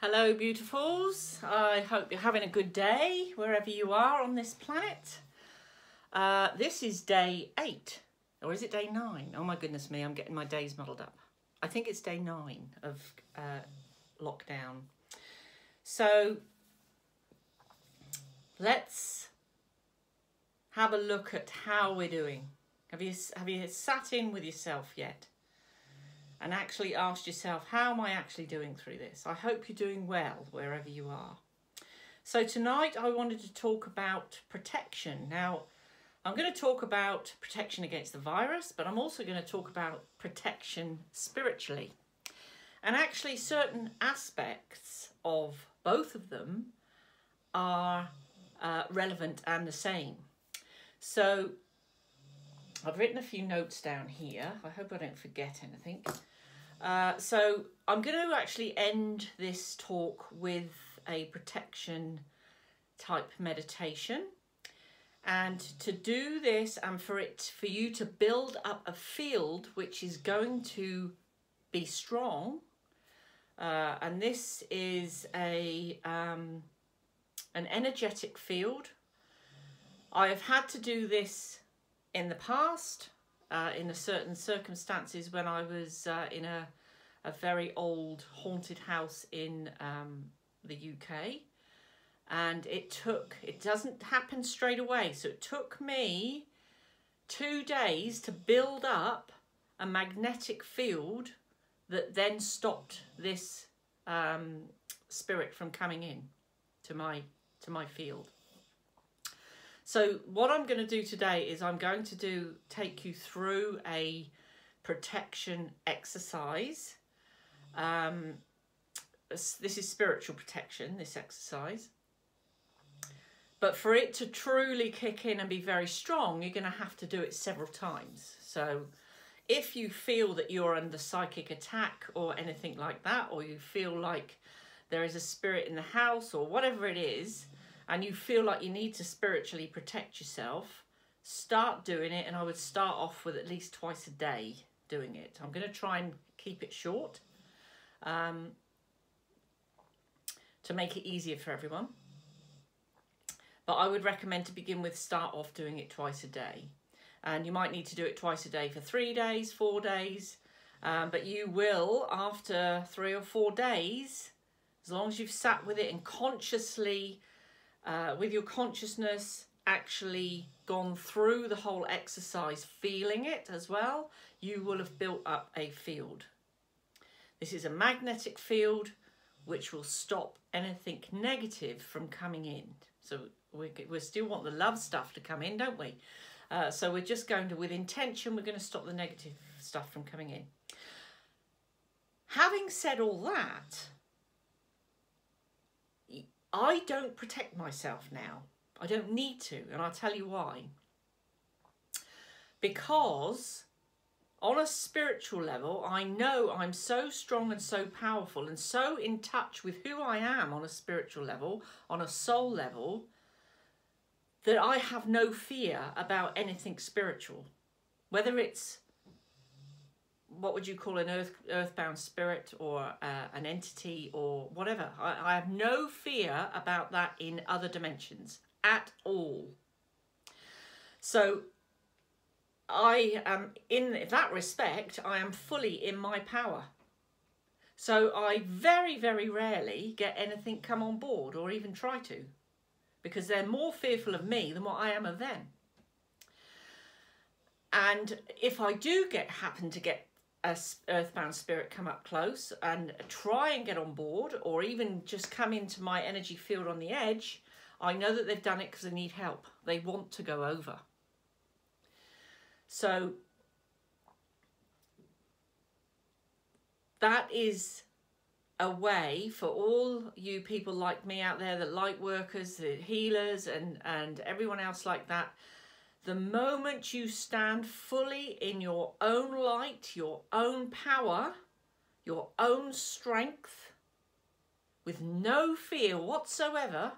Hello beautifuls, I hope you're having a good day wherever you are on this planet. This is day 8, or is it day 9? Oh my goodness me, I'm getting my days muddled up. I think it's day 9 of lockdown. So let's have a look at how we're doing. Have you sat in with yourself yet? And actually ask yourself, how am I actually doing through this? I hope you're doing well wherever you are. So tonight I wanted to talk about protection. Now, I'm going to talk about protection against the virus, but I'm also going to talk about protection spiritually. And actually certain aspects of both of them are relevant and the same. So I've written a few notes down here. I hope I don't forget anything. So I'm going to actually end this talk with a protection type meditation, and to do this and for you to build up a field which is going to be strong, and this is a an energetic field. I have had to do this in the past in certain circumstances when I was in a very old haunted house in the UK, and it doesn't happen straight away, so it took me 2 days to build up a magnetic field that then stopped this spirit from coming in to my field. So what I'm going to do today is I'm going to take you through a protection exercise. This is spiritual protection, this exercise. But for it to truly kick in and be very strong, you're going to have to do it several times. So if you feel that you're under psychic attack or anything like that, or you feel like there is a spirit in the house or whatever it is, and you feel like you need to spiritually protect yourself, start doing it. And I would start off with at least twice a day doing it. I'm going to try and keep it short to make it easier for everyone. But I would recommend to begin with, start off doing it twice a day. And you might need to do it twice a day for 3 days, 4 days. But you will, after 3 or 4 days, as long as you've sat with it and consciously, with your consciousness actually gone through the whole exercise, feeling it as well, you will have built up a field. This is a magnetic field which will stop anything negative from coming in. So we still want the love stuff to come in, don't we? So we're just going to, with intention, we're going to stop the negative stuff from coming in. Having said all that, I don't protect myself now. I don't need to, and I'll tell you why. Because on a spiritual level, I know I'm so strong and so powerful and so in touch with who I am on a spiritual level, on a soul level, that I have no fear about anything spiritual. Whether it's, what would you call an earthbound spirit or an entity or whatever. I have no fear about that in other dimensions at all. So I am, in that respect, I am fully in my power. So I very, very rarely get anything come on board or even try to, because they're more fearful of me than what I am of them. And if I do happen to get an earthbound spirit come up close and try and get on board, or even just come into my energy field on the edge, I know that they've done it because they need help. They want to go over. So that is a way for all you people like me out there, the light workers, the healers, and everyone else like that. The moment you stand fully in your own light, your own power, your own strength, with no fear whatsoever,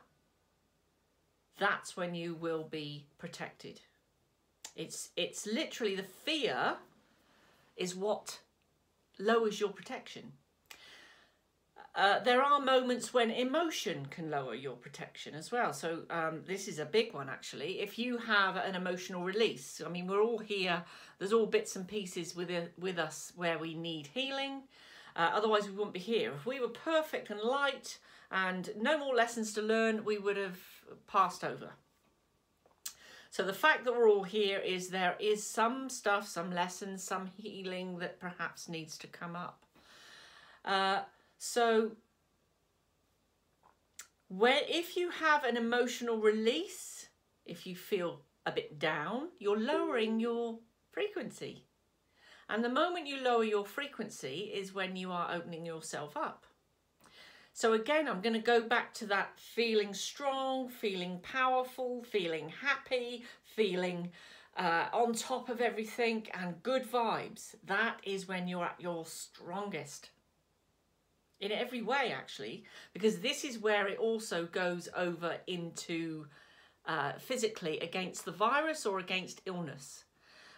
that's when you will be protected. It's literally, the fear is what lowers your protection. there are moments when emotion can lower your protection as well. So this is a big one, actually. If you have an emotional release, I mean, we're all here. There's all bits and pieces with us where we need healing. Otherwise, we wouldn't be here. If we were perfect and light and no more lessons to learn, we would have passed over. So the fact that we're all here is there is some stuff, some lessons, some healing that perhaps needs to come up. So if you have an emotional release, if you feel a bit down, you're lowering your frequency. And the moment you lower your frequency is when you are opening yourself up. So again, I'm going to go back to that feeling strong, feeling powerful, feeling happy, feeling on top of everything and good vibes. That is when you're at your strongest. In every way, actually, because this is where it also goes over into physically against the virus or against illness.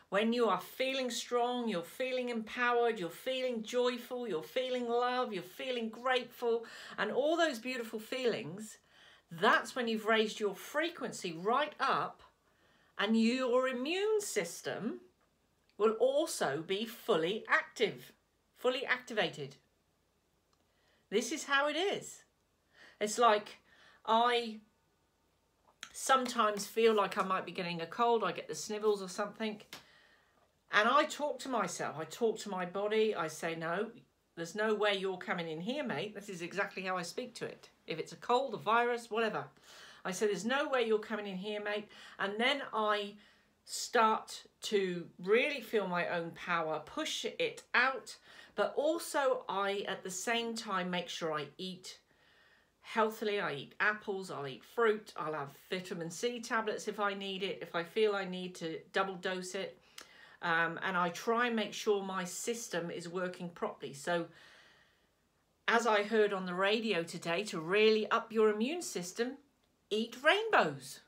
When you are feeling strong, you're feeling empowered, you're feeling joyful, you're feeling love, you're feeling grateful, and all those beautiful feelings, that's when you've raised your frequency right up, and your immune system will also be fully active, fully activated. This is how it is. It's like I sometimes feel like I might be getting a cold. I get the snivels or something. And I talk to myself. I talk to my body. I say, no, there's no way you're coming in here, mate. This is exactly how I speak to it. If it's a cold, a virus, whatever. I say, there's no way you're coming in here, mate. And then I start to really feel my own power, push it out. But also I, at the same time, make sure I eat healthily. I eat apples, I'll eat fruit, I'll have vitamin C tablets if I need it, if I feel I need to double dose it. And I try and make sure my system is working properly. So as I heard on the radio today, to really up your immune system, eat rainbows.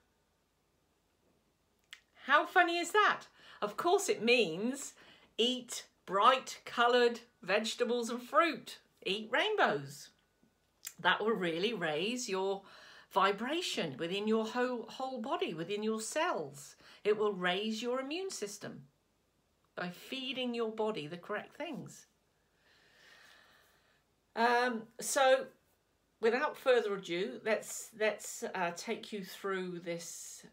How funny is that? Of course it means eat bright coloured vegetables and fruit. Eat rainbows. That will really raise your vibration within your whole body, within your cells. It will raise your immune system by feeding your body the correct things. So without further ado, let's take you through this.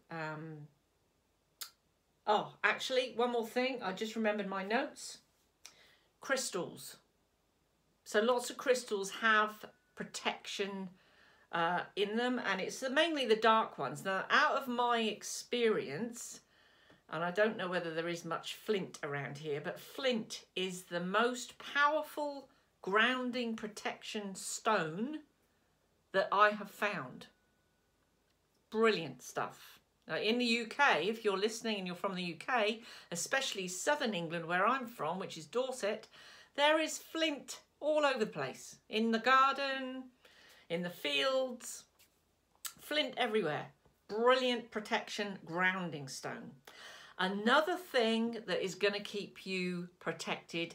Oh, actually, one more thing. I just remembered my notes. Crystals. So lots of crystals have protection in them, and it's mainly the dark ones. Now, out of my experience, and I don't know whether there is much flint around here, but flint is the most powerful grounding protection stone that I have found. Brilliant stuff. Now, in the UK, if you're listening and you're from the UK, especially southern England where I'm from, which is Dorset, there is flint all over the place. In the garden, in the fields, flint everywhere. Brilliant protection grounding stone. Another thing that is going to keep you protected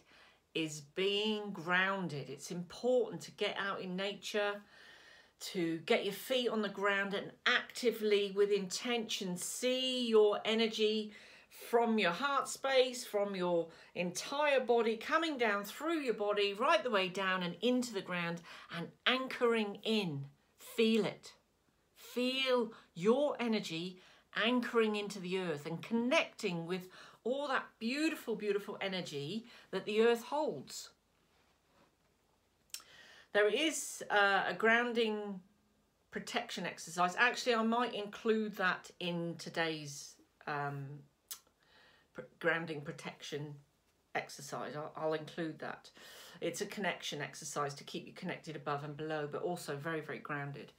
is being grounded. It's important to get out in nature, to get your feet on the ground and actively with intention see your energy from your heart space, from your entire body, coming down through your body, right the way down and into the ground and anchoring in. Feel it. Feel your energy anchoring into the earth and connecting with all that beautiful, beautiful energy that the earth holds. There is a grounding protection exercise. Actually, I might include that in today's grounding protection exercise. I'll include that. It's a connection exercise to keep you connected above and below, but also very, very grounded.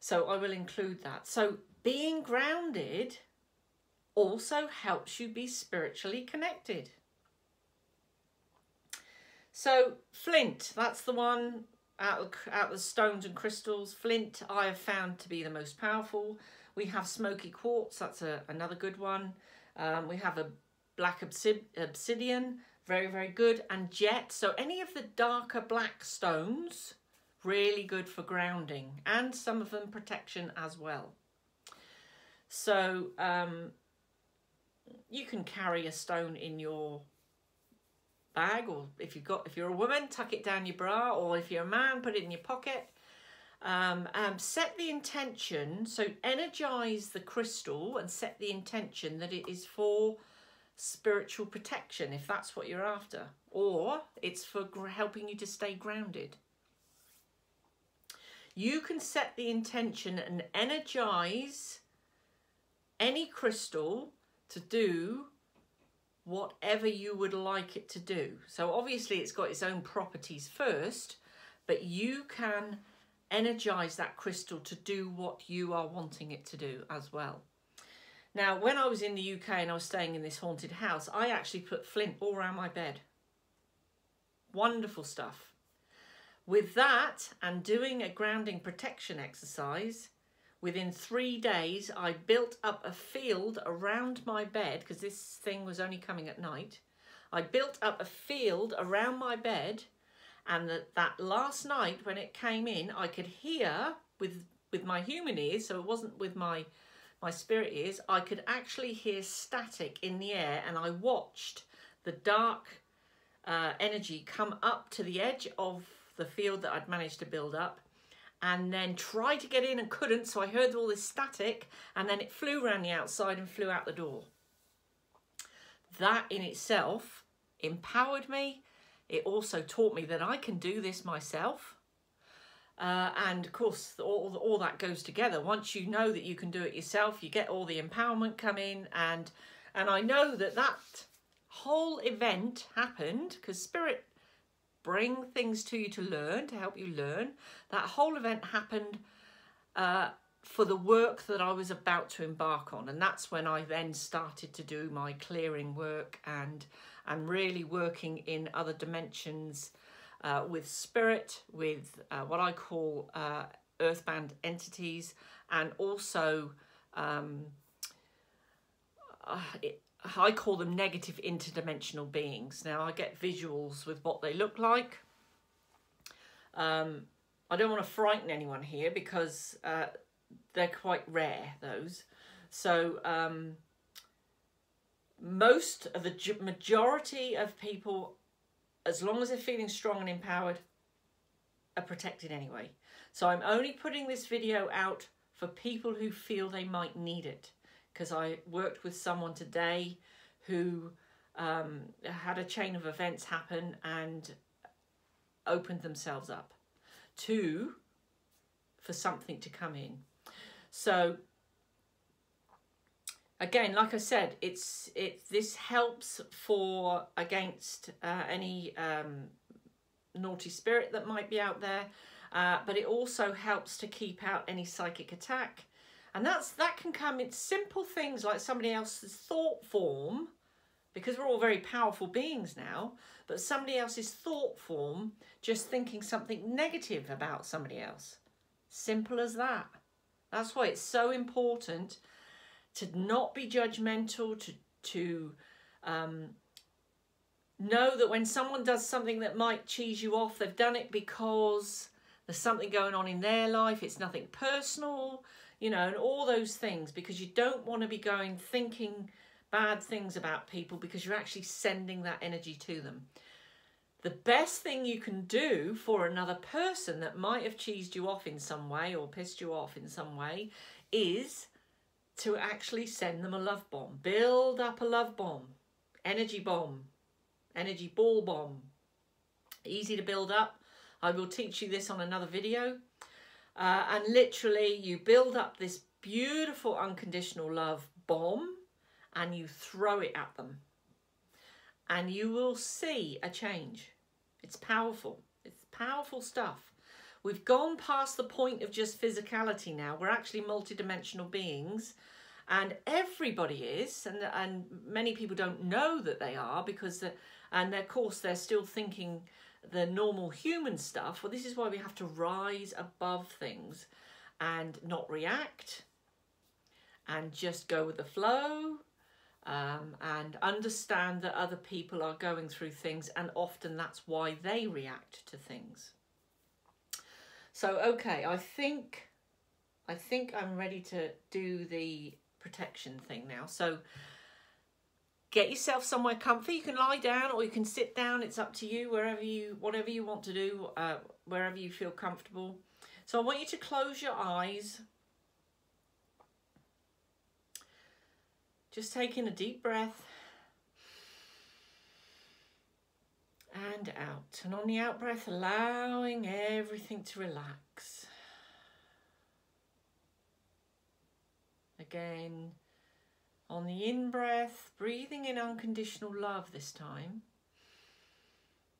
So I will include that. So being grounded also helps you be spiritually connected. So flint, that's the one out of the stones and crystals. Flint I have found to be the most powerful. We have smoky quartz, that's another good one. We have a black obsidian, very, very good. And jet, so any of the darker black stones Really good for grounding, and some of them protection as well. So you can carry a stone in your bag, or if you're a woman, tuck it down your bra, or if you're a man, put it in your pocket. Set the intention, so energize the crystal and set the intention that it is for spiritual protection, if that's what you're after, or it's for helping you to stay grounded. You can set the intention and energize any crystal to do whatever you would like it to do. So obviously it's got its own properties first, but you can energize that crystal to do what you are wanting it to do as well. Now, when I was in the UK and I was staying in this haunted house, I actually put flint all around my bed. Wonderful stuff. With that and doing a grounding protection exercise, within 3 days, I built up a field around my bed, because this thing was only coming at night. I built up a field around my bed, and that last night when it came in, I could hear with my human ears, so it wasn't with my spirit ears, I could actually hear static in the air, and I watched the dark energy come up to the edge of the field that I'd managed to build up, and then tried to get in and couldn't, so I heard all this static, and then it flew around the outside and flew out the door. That in itself empowered me. It also taught me that I can do this myself. And of course, all that goes together. Once you know that you can do it yourself, you get all the empowerment come in, and I know that whole event happened because spirit bring things to you to learn, to help you learn. That whole event happened for the work that I was about to embark on. And that's when I then started to do my clearing work and really working in other dimensions with spirit, with what I call earthbound entities, and also I call them negative interdimensional beings. Now, I get visuals with what they look like. I don't want to frighten anyone here because they're quite rare, those. So majority of people, as long as they're feeling strong and empowered, are protected anyway. So I'm only putting this video out for people who feel they might need it, because I worked with someone today who had a chain of events happen and opened themselves up for something to come in. So again, like I said, this helps against any naughty spirit that might be out there, but it also helps to keep out any psychic attack. And that can come in simple things like somebody else's thought form, because we're all very powerful beings now, but somebody else's thought form, just thinking something negative about somebody else. Simple as that. That's why it's so important to not be judgmental, to know that when someone does something that might cheese you off, they've done it because there's something going on in their life, it's nothing personal, you know, and all those things, because you don't want to be thinking bad things about people, because you're actually sending that energy to them. The best thing you can do for another person that might have cheesed you off in some way or pissed you off in some way is to actually send them a love bomb. Build up a love bomb, energy ball bomb. Easy to build up. I will teach you this on another video. And literally you build up this beautiful unconditional love bomb and you throw it at them, and you will see a change. It's powerful. It's powerful stuff. We've gone past the point of just physicality now. We're actually multidimensional beings, and everybody is, and many people don't know that they are, because of course they're still thinking the normal human stuff. Well, this is why we have to rise above things and not react, and just go with the flow, and understand that other people are going through things, and often that's why they react to things. So, okay, I think I'm ready to do the protection thing now. So get yourself somewhere comfy. You can lie down or you can sit down. It's up to you, whatever you want to do, wherever you feel comfortable. So I want you to close your eyes. Just taking a deep breath. And out. And on the out breath, allowing everything to relax. Again, on the in breath, breathing in unconditional love this time.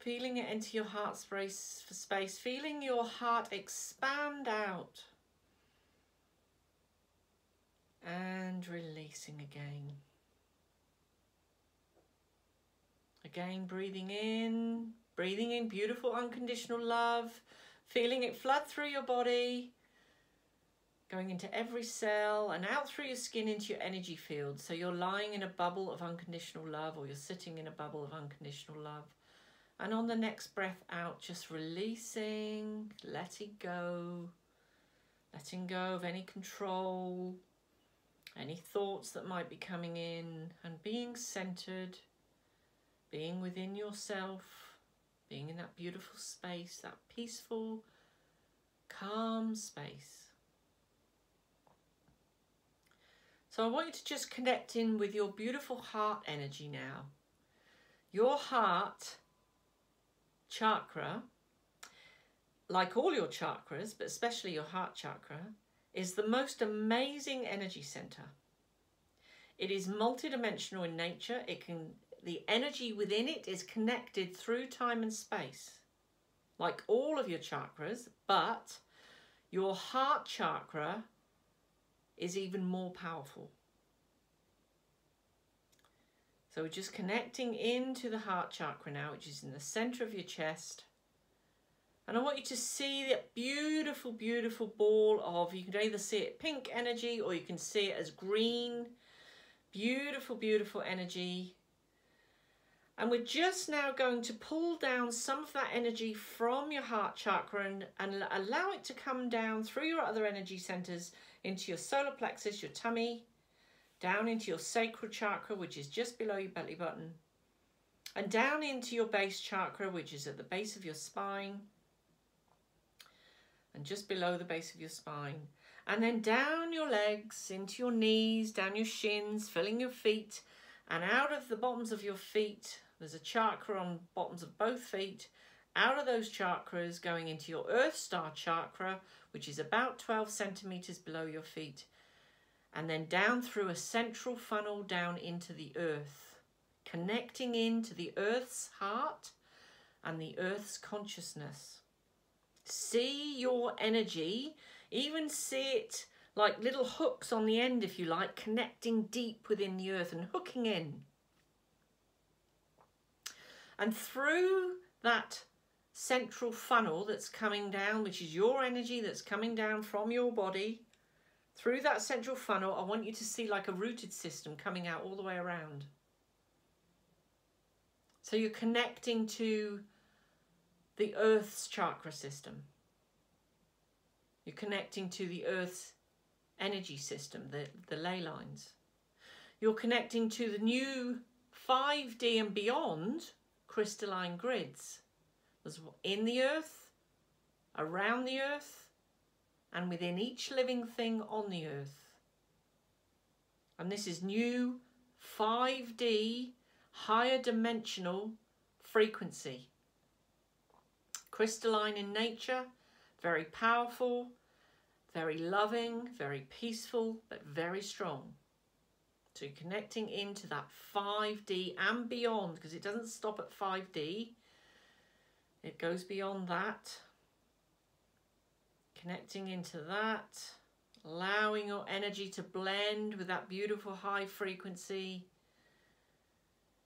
Feeling it into your heart space, feeling your heart expand out. And releasing again. Again, breathing in beautiful unconditional love, feeling it flood through your body, going into every cell and out through your skin into your energy field. So you're lying in a bubble of unconditional love, or you're sitting in a bubble of unconditional love. And on the next breath out, just releasing, letting go of any control, any thoughts that might be coming in, and being centered. Being within yourself, being in that beautiful space, that peaceful, calm space. So I want you to just connect in with your beautiful heart energy now. Your heart chakra, like all your chakras, but especially your heart chakra, is the most amazing energy center. It is multidimensional in nature. The energy within it is connected through time and space, like all of your chakras, but your heart chakra is even more powerful. So we're just connecting into the heart chakra now, which is in the center of your chest. And I want you to see that beautiful, beautiful ball of, you can either see it pink energy or you can see it as green. Beautiful, beautiful energy. And we're just now going to pull down some of that energy from your heart chakra and allow it to come down through your other energy centers into your solar plexus, your tummy, down into your sacral chakra, which is just below your belly button, and down into your base chakra, which is at the base of your spine, and just below the base of your spine. And then down your legs, into your knees, down your shins, filling your feet, and out of the bottoms of your feet. There's a chakra on bottoms of both feet. Out of those chakras, going into your Earth Star chakra, which is about 12 centimeters below your feet. And then down through a central funnel down into the earth, connecting into the earth's heart and the earth's consciousness. See your energy, even see it like little hooks on the end, if you like, connecting deep within the earth and hooking in. And through that central funnel that's coming down, which is your energy that's coming down from your body, through that central funnel, I want you to see like a rooted system coming out all the way around. So you're connecting to the earth's chakra system. You're connecting to the earth's energy system, the ley lines. You're connecting to the new 5D and beyond crystalline grids. There's in the earth, around the earth, and within each living thing on the earth. And this is new 5D, higher dimensional frequency. Crystalline in nature, very powerful. Very loving, very peaceful, but very strong. So you're connecting into that 5D and beyond, because it doesn't stop at 5D. It goes beyond that. Connecting into that, allowing your energy to blend with that beautiful high frequency.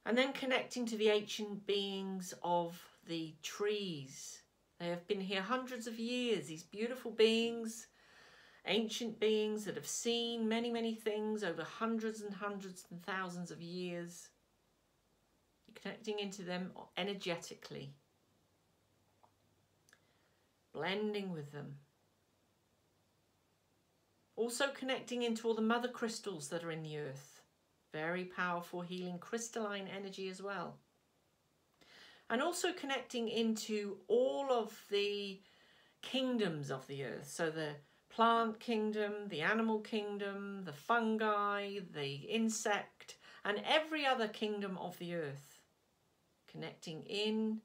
And then connecting to the ancient beings of the trees. They have been here hundreds of years, these beautiful beings. Ancient beings that have seen many, many things over hundreds and hundreds and thousands of years. You're connecting into them energetically. Blending with them, Also connecting into all the mother crystals that are in the earth. Very powerful healing crystalline energy as well. And also connecting into all of the kingdoms of the earth. So the plant kingdom, the animal kingdom, the fungi, the insect, and every other kingdom of the earth. Connecting in,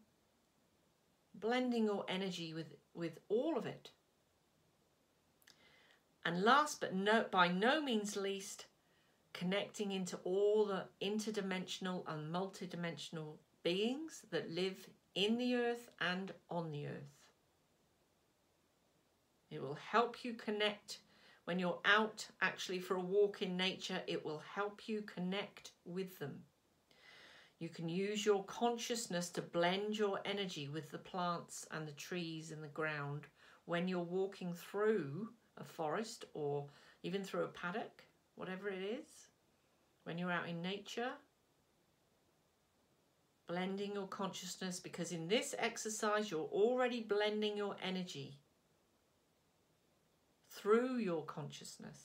blending your energy with all of it. And last but by no means least, connecting into all the interdimensional and multidimensional beings that live in the earth and on the earth. It will help you connect when you're out actually for a walk in nature. It will help you connect with them. You can use your consciousness to blend your energy with the plants and the trees and the ground when you're walking through a forest or even through a paddock, whatever it is, when you're out in nature, blending your consciousness, because in this exercise you're already blending your energy through your consciousness.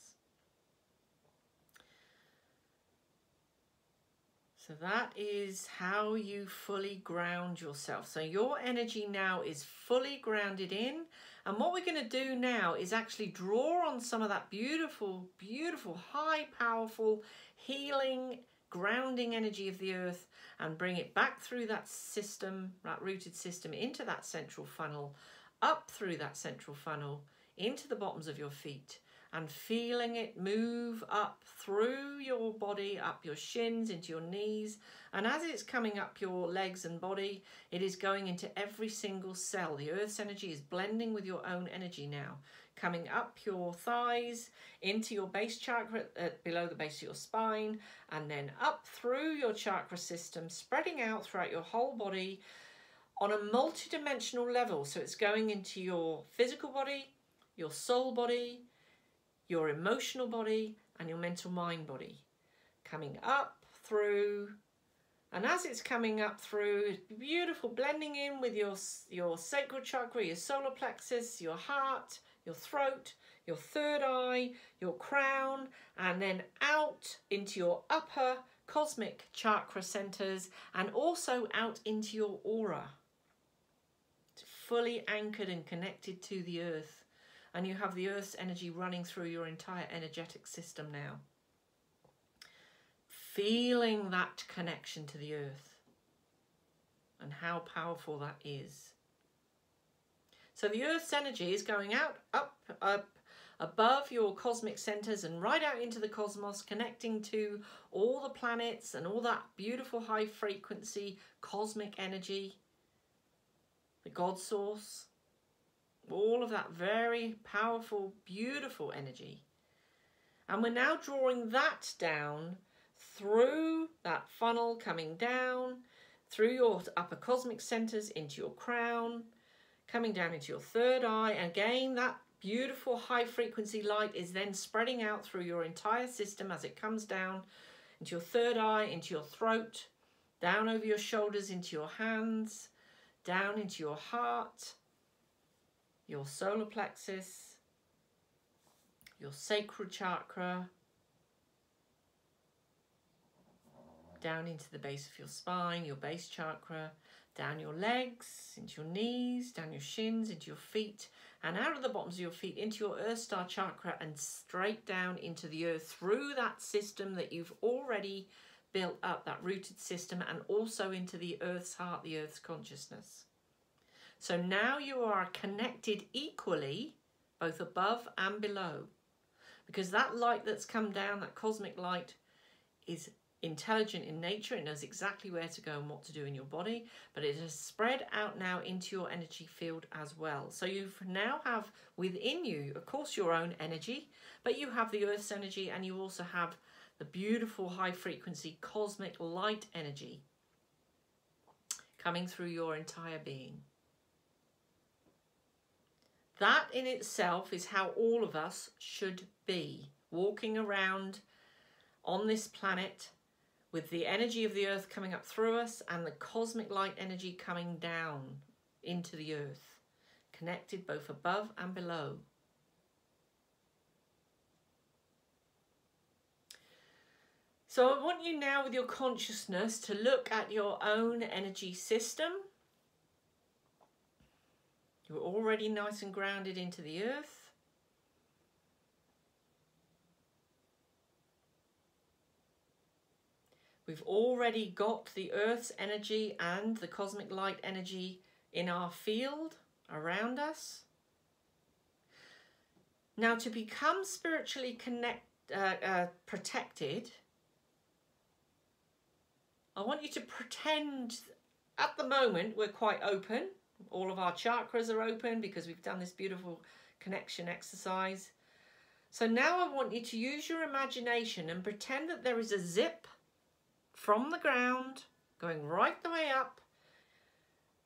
So that is how you fully ground yourself. So your energy now is fully grounded in. And what we're going to do now is actually draw on some of that beautiful, beautiful, high, powerful, healing, grounding energy of the earth and bring it back through that system, that rooted system, into that central funnel, up through that central funnel, into the bottoms of your feet. And feeling it move up through your body, up your shins, into your knees. And as it's coming up your legs and body, it is going into every single cell. The earth's energy is blending with your own energy now. Coming up your thighs, into your base chakra, below the base of your spine. And then up through your chakra system, spreading out throughout your whole body on a multidimensional level. So it's going into your physical body, your soul body, your emotional body and your mental mind body, coming up through, and as it's coming up through, it's beautiful, blending in with your sacral chakra, your solar plexus, your heart, your throat, your third eye, your crown, and then out into your upper cosmic chakra centers and also out into your aura. It's fully anchored and connected to the earth. And you have the earth's energy running through your entire energetic system now. Feeling that connection to the earth and how powerful that is. So the earth's energy is going out, up, above your cosmic centers and right out into the cosmos, connecting to all the planets and all that beautiful high frequency cosmic energy, the God source. All of that very powerful, beautiful energy. And we're now drawing that down through that funnel, coming down through your upper cosmic centers into your crown, coming down into your third eye. Again, that beautiful high frequency light is then spreading out through your entire system as it comes down into your third eye, into your throat, down over your shoulders, into your hands, down into your heart, your solar plexus, your sacral chakra, down into the base of your spine, your base chakra, down your legs, into your knees, down your shins, into your feet, and out of the bottoms of your feet into your earth star chakra and straight down into the earth through that system that you've already built up, that rooted system, and also into the earth's heart, the earth's consciousness. So now you are connected equally, both above and below, because that light that's come down, that cosmic light, is intelligent in nature. It knows exactly where to go and what to do in your body, but it has spread out now into your energy field as well. So you now have within you, of course, your own energy, but you have the earth's energy and you also have the beautiful high frequency cosmic light energy coming through your entire being. That in itself is how all of us should be, walking around on this planet with the energy of the earth coming up through us and the cosmic light energy coming down into the earth, connected both above and below. So I want you now with your consciousness to look at your own energy system. You're already nice and grounded into the earth. We've already got the earth's energy and the cosmic light energy in our field around us. Now to become spiritually protected, I want you to pretend at the moment we're quite open. All of our chakras are open because we've done this beautiful connection exercise. So now I want you to use your imagination and pretend that there is a zip from the ground going right the way up,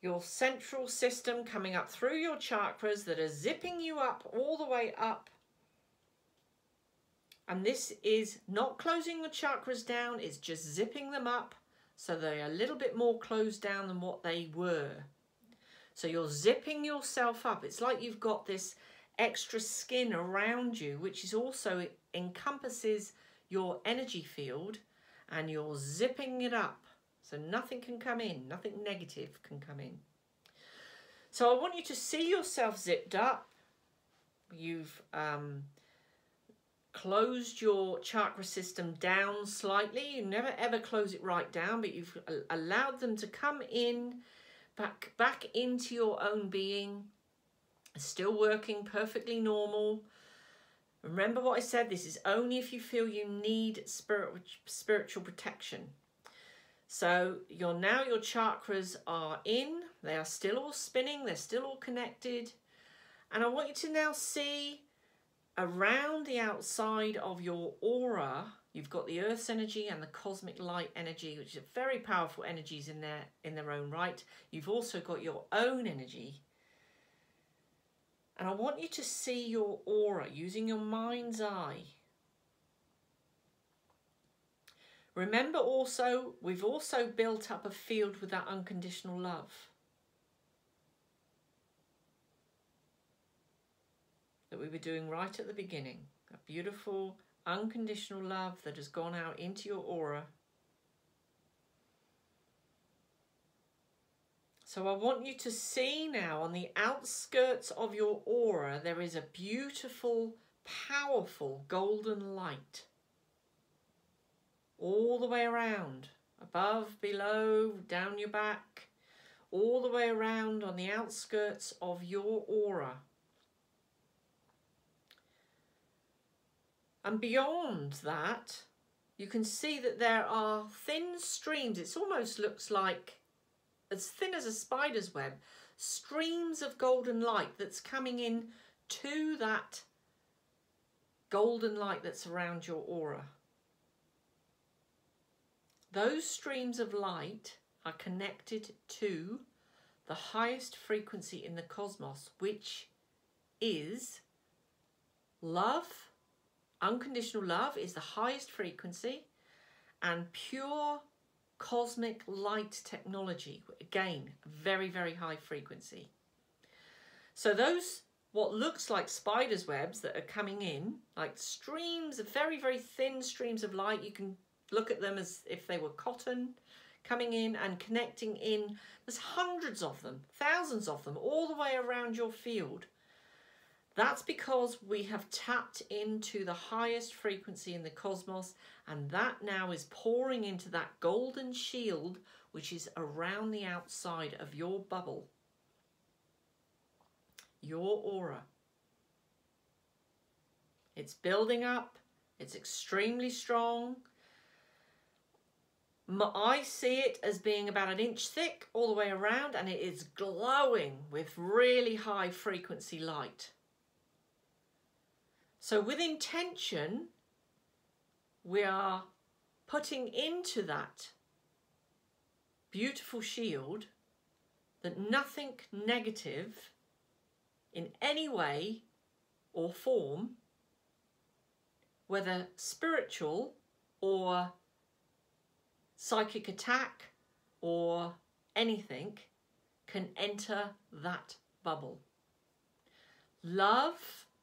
your central system coming up through your chakras that are zipping you up all the way up. And this is not closing the chakras down, it's just zipping them up. So they're a little bit more closed down than what they were. So you're zipping yourself up. It's like you've got this extra skin around you, which is also encompasses your energy field, and you're zipping it up. So nothing can come in, nothing negative can come in. So I want you to see yourself zipped up. You've closed your chakra system down slightly. You never ever close it right down, but you've allowed them to come in back into your own being. Still working perfectly normal. Remember what I said, this is only if you feel you need spiritual protection. So you're now, your chakras are in, they are still all spinning, they're still all connected, and I want you to now see around the outside of your aura, you've got the earth's energy and the cosmic light energy, which are very powerful energies in their own right. You've also got your own energy. And I want you to see your aura using your mind's eye. Remember also, we've also built up a field with that unconditional love that we were doing right at the beginning. A beautiful unconditional love that has gone out into your aura. So I want you to see now on the outskirts of your aura there is a beautiful, powerful golden light all the way around, above, below, down your back, all the way around on the outskirts of your aura. And beyond that, you can see that there are thin streams. It almost looks like as thin as a spider's web. Streams of golden light that's coming in to that golden light that's around your aura. Those streams of light are connected to the highest frequency in the cosmos, which is love. Unconditional love is the highest frequency, and pure cosmic light technology, again, very, very high frequency. So those, what looks like spider's webs that are coming in, like streams of very, very thin streams of light, you can look at them as if they were cotton, coming in and connecting in. There's hundreds of them, thousands of them, all the way around your field. That's because we have tapped into the highest frequency in the cosmos, and that now is pouring into that golden shield which is around the outside of your bubble, your aura. It's building up, it's extremely strong. I see it as being about an inch thick all the way around, and it is glowing with really high frequency light. So with intention, we are putting into that beautiful shield that nothing negative in any way or form, whether spiritual or psychic attack or anything, can enter that bubble. Love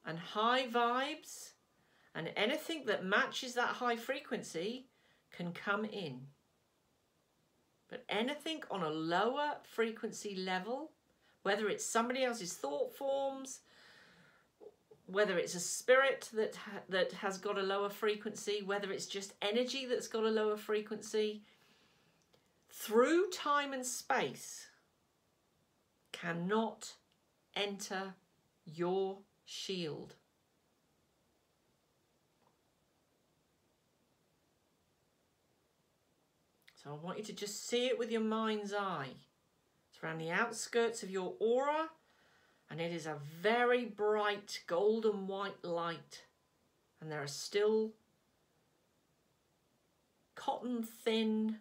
and high vibes and anything that matches that high frequency can come in. But anything on a lower frequency level, whether it's somebody else's thought forms, whether it's a spirit that has got a lower frequency, whether it's just energy that's got a lower frequency, through time and space, cannot enter your shield. So I want you to just see it with your mind's eye. It's around the outskirts of your aura, and it is a very bright golden white light. And there are still cotton thin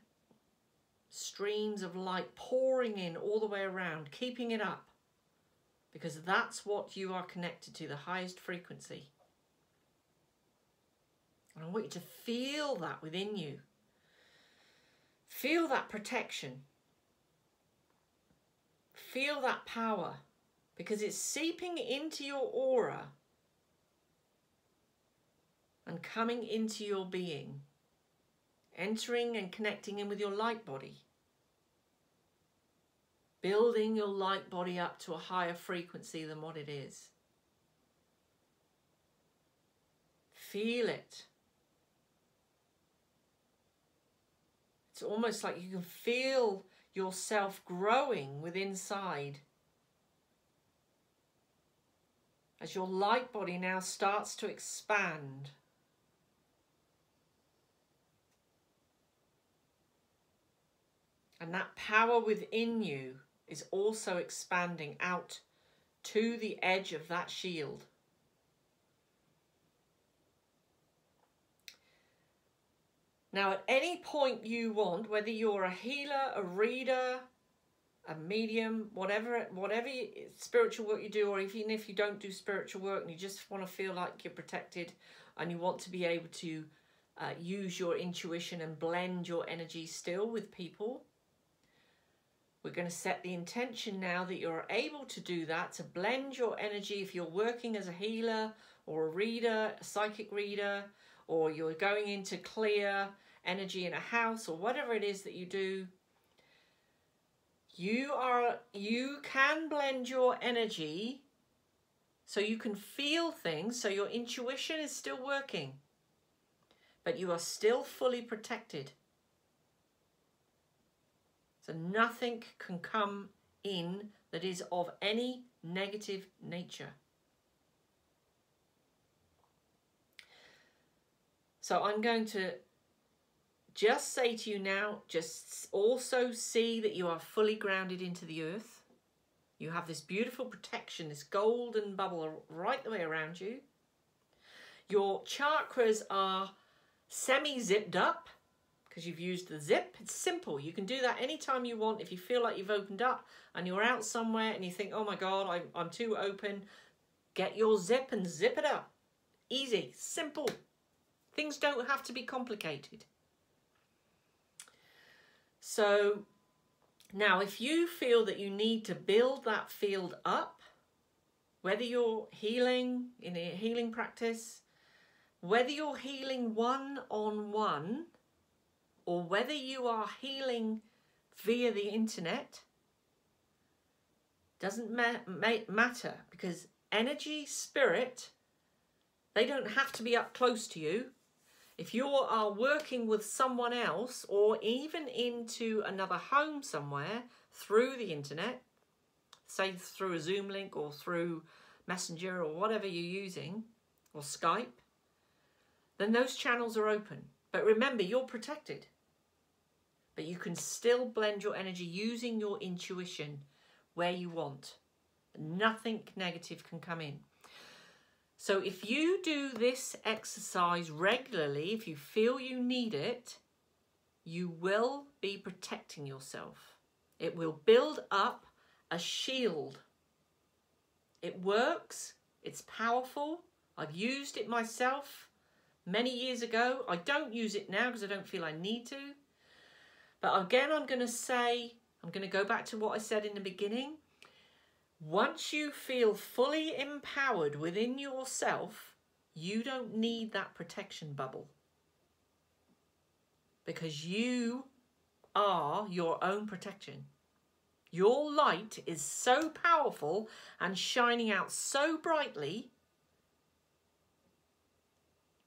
streams of light pouring in all the way around, keeping it up. Because that's what you are connected to, the highest frequency. And I want you to feel that within you. Feel that protection. Feel that power. Because it's seeping into your aura and coming into your being, entering and connecting in with your light body, building your light body up to a higher frequency than what it is. Feel it. It's almost like you can feel yourself growing within inside, as your light body now starts to expand. And that power within you is also expanding out to the edge of that shield. Now, at any point you want, whether you're a healer, a reader, a medium, whatever spiritual work you do, or even if you don't do spiritual work and you just want to feel like you're protected and you want to be able to use your intuition and blend your energy still with people, we're going to set the intention now that you're able to do that, to blend your energy. If you're working as a healer or a reader, a psychic reader, or you're going into clear energy in a house or whatever it is that you do, you can blend your energy so you can feel things, so your intuition is still working, but you are still fully protected. So nothing can come in that is of any negative nature. So I'm going to just say to you now, just also see that you are fully grounded into the earth. You have this beautiful protection, this golden bubble right the way around you. Your chakras are semi-zipped up because you've used the zip. It's simple. You can do that anytime you want. If you feel like you've opened up and you're out somewhere and you think, oh my God, I'm too open, get your zip and zip it up. Easy, simple. Things don't have to be complicated. So now if you feel that you need to build that field up, whether you're healing in a healing practice, whether you're healing one-on-one, or whether you are healing via the internet, doesn't matter, because energy, spirit, they don't have to be up close to you. If you are working with someone else or even into another home somewhere through the internet, say through a Zoom link or through Messenger or whatever you're using, or Skype, then those channels are open. But remember, you're protected. But you can still blend your energy using your intuition where you want. Nothing negative can come in. So if you do this exercise regularly, if you feel you need it, you will be protecting yourself. It will build up a shield. It works. It's powerful. I've used it myself many years ago. I don't use it now because I don't feel I need to. But again, I'm going to go back to what I said in the beginning. Once you feel fully empowered within yourself, you don't need that protection bubble. because you are your own protection. Your light is so powerful and shining out so brightly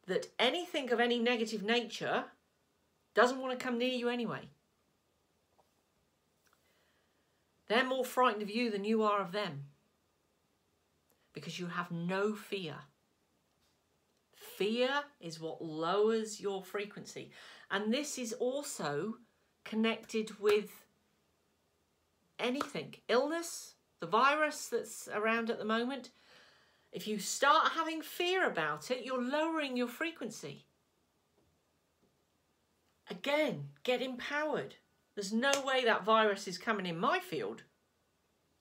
that anything of any negative nature doesn't want to come near you anyway. They're more frightened of you than you are of them, because you have no fear. Fear is what lowers your frequency. And this is also connected with anything. Illness, the virus that's around at the moment. If you start having fear about it, you're lowering your frequency. Again, get empowered. There's no way that virus is coming in my field.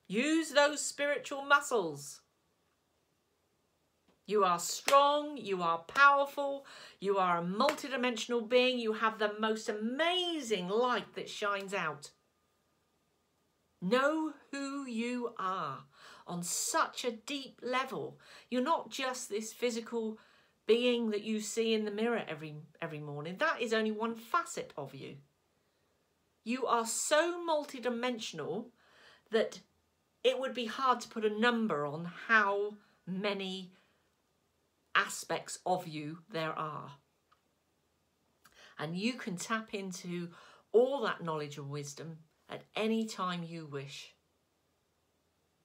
Use those spiritual muscles. You are strong, you are powerful, you are a multidimensional being, you have the most amazing light that shines out. Know who you are on such a deep level. You're not just this physical being that you see in the mirror every morning. That is only one facet of you. You are so multidimensional that it would be hard to put a number on how many aspects of you there are. And you can tap into all that knowledge and wisdom at any time you wish.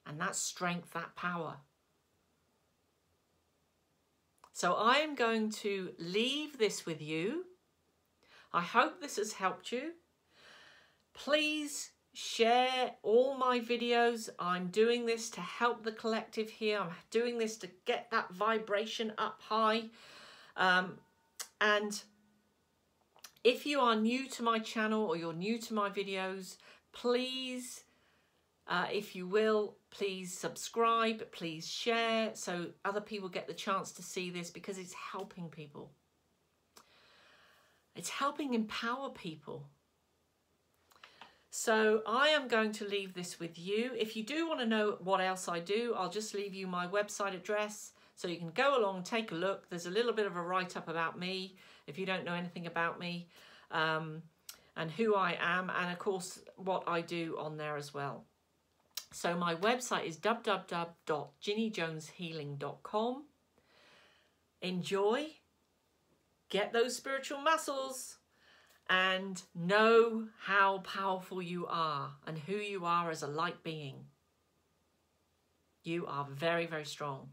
And that strength, that power. So I am going to leave this with you. I hope this has helped you. Please share all my videos. I'm doing this to help the collective here. I'm doing this to get that vibration up high. And if you are new to my channel or you're new to my videos, please, if you will, please subscribe, please share so other people get the chance to see this, because it's helping people. It's helping empower people. So I am going to leave this with you. If you do want to know what else I do, I'll just leave you my website address so you can go along, take a look. There's a little bit of a write-up about me if you don't know anything about me, and who I am, and of course what I do on there as well. So my website is www.ginnyjoneshealing.com. Enjoy, get those spiritual muscles, and know how powerful you are and who you are as a light being. You are very, very strong.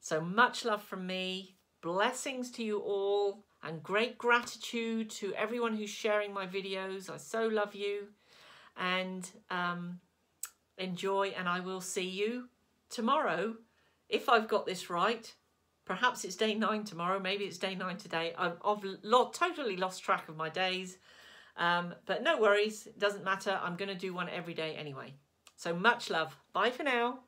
So much love from me. Blessings to you all, and great gratitude to everyone who's sharing my videos. I so love you, and enjoy, and I will see you tomorrow. If I've got this right, perhaps it's day 9 tomorrow, maybe it's day 9 today. I've totally lost track of my days, but no worries, it doesn't matter. I'm going to do one every day anyway. So much love. Bye for now.